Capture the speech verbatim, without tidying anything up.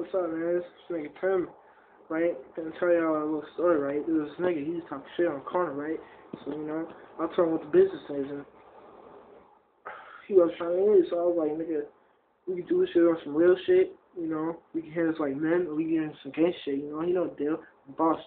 what's up, man? This is nigga Tim, right? Gonna tell y'all a little story, right? There was this nigga, he was talking shit on the corner, right? So, you know, I'll tell him what the business is, and he was trying to leave, so I was like, nigga, we can do this shit on some real shit, you know? We can hit us like men, or we can get into some gay shit, you know? He don't deal, boss shit.